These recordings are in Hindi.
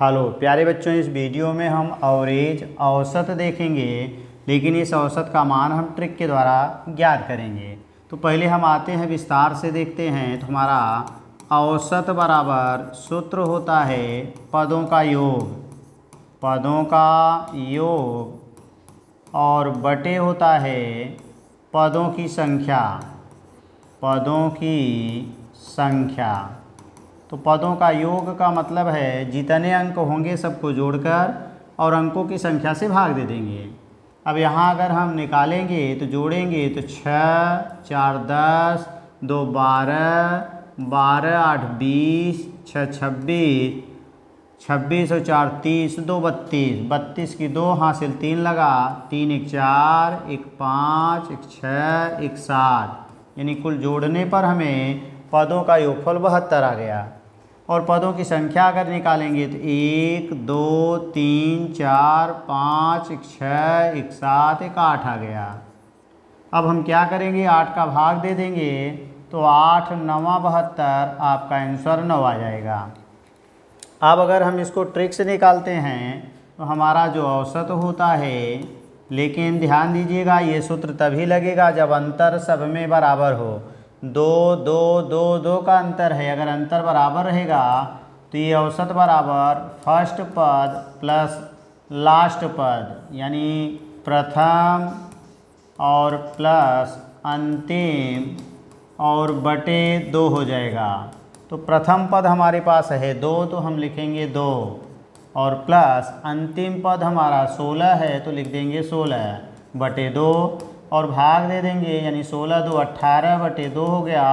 हेलो प्यारे बच्चों, इस वीडियो में हम एवरेज औसत देखेंगे, लेकिन इस औसत का मान हम ट्रिक के द्वारा ज्ञात करेंगे। तो पहले हम आते हैं विस्तार से देखते हैं। तो हमारा औसत बराबर सूत्र होता है पदों का योग और बटे होता है पदों की संख्या। तो पदों का योग का मतलब है जितने अंक होंगे सबको जोड़कर और अंकों की संख्या से भाग दे देंगे। अब यहाँ अगर हम निकालेंगे तो जोड़ेंगे तो 6 4 10 2 12 12 8 20 6 26 26 और 4 30 2 32 32 की 2 हासिल 3 लगा, 3 1 4 1 5 1 6 1 7, यानी कुल जोड़ने पर हमें पदों का योगफल 72 आ गया। और पदों की संख्या अगर निकालेंगे तो 1 2 3 4 5 1 6 1 7 1 8 आ गया। अब हम क्या करेंगे, 8 का भाग दे देंगे तो 8 9 72, आपका आंसर 9 आ जाएगा। अब अगर हम इसको ट्रिक से निकालते हैं तो हमारा जो औसत होता है, लेकिन ध्यान दीजिएगा ये सूत्र तभी लगेगा जब अंतर सब में बराबर हो। 2 2 2 2 का अंतर है, अगर अंतर बराबर रहेगा तो ये औसत बराबर फर्स्ट पद प्लस लास्ट पद, यानी प्रथम और प्लस अंतिम और बटे 2 हो जाएगा। तो प्रथम पद हमारे पास है 2, तो हम लिखेंगे 2, और प्लस अंतिम पद हमारा 16 है तो लिख देंगे 16 बटे 2, और भाग दे देंगे यानी 16 2 18 बटे 2 हो गया,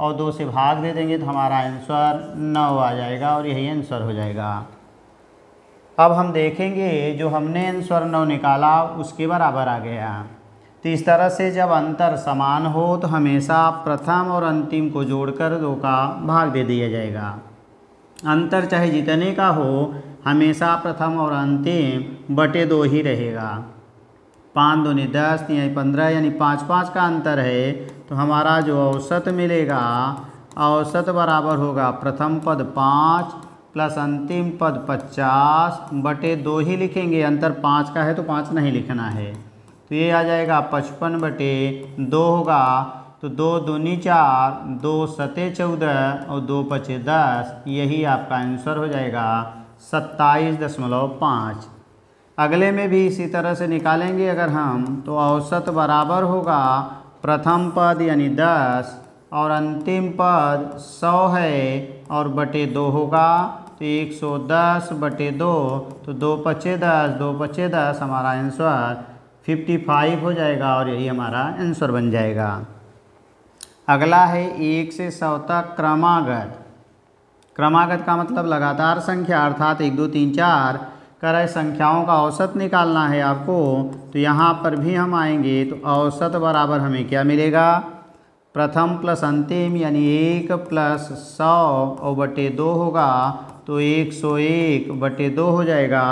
और 2 से भाग दे देंगे तो हमारा आंसर 9 आ जाएगा और यही आंसर हो जाएगा। अब हम देखेंगे जो हमने आंसर 9 निकाला उसके बराबर आ गया। तो इस तरह से जब अंतर समान हो तो हमेशा प्रथम और अंतिम को जोड़कर 2 का भाग दे दिया जाएगा। अंतर चाहे जितने का हो, हमेशा प्रथम और अंतिम बटे 2 ही रहेगा। 5 दूनी 10 3 पंद्रह, यानी 5 5 का अंतर है। तो हमारा जो औसत मिलेगा, औसत बराबर होगा प्रथम पद 5 प्लस अंतिम पद 50 बटे 2 ही लिखेंगे। अंतर 5 का है तो 5 नहीं लिखना है, तो ये आ जाएगा 55 बटे 2 होगा। तो 2 दूनी 4 2 सते 14 और 2 पचे 10, यही आपका आंसर हो जाएगा 27.5। अगले में भी इसी तरह से निकालेंगे अगर हम, तो औसत बराबर होगा प्रथम पद यानी 10 और अंतिम पद 100 है और बटे 2 होगा, तो 110 बटे 2, तो 2 पचे 10 2 पचे 10, हमारा आंसर 55 हो जाएगा और यही हमारा आंसर बन जाएगा। अगला है 1 से 100 तक क्रमागत का मतलब लगातार संख्या, अर्थात 1 2 3 4 करें संख्याओं का औसत निकालना है आपको। तो यहाँ पर भी हम आएंगे तो औसत बराबर हमें क्या मिलेगा, प्रथम प्लस अंतिम यानी 1 प्लस 100 और बटे 2 होगा, तो 101 बटे 2 हो जाएगा।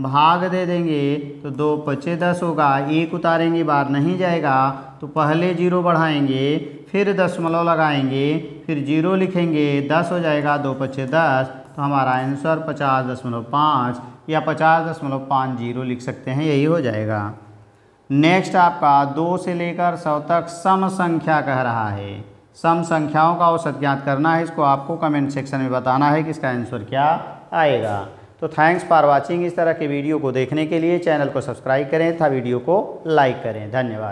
भाग दे देंगे तो 2 पचे 10 होगा, 1 उतारेंगे बाहर नहीं जाएगा, तो पहले 0 बढ़ाएंगे फिर 10 लगाएंगे फिर 0 लिखेंगे, 10 हो जाएगा, 2 पचे 10, तो हमारा आंसर 50.5 या 50.50 लिख सकते हैं, यही हो जाएगा। नेक्स्ट आपका 2 से लेकर 100 तक सम संख्या कह रहा है। सम संख्याओं का औसत ज्ञात करना है, इसको आपको कमेंट सेक्शन में बताना है कि इसका आंसर क्या आएगा। तो थैंक्स फॉर वाचिंग। इस तरह के वीडियो को देखने के लिए चैनल को सब्सक्राइब करें तथा वीडियो को लाइक करें। धन्यवाद।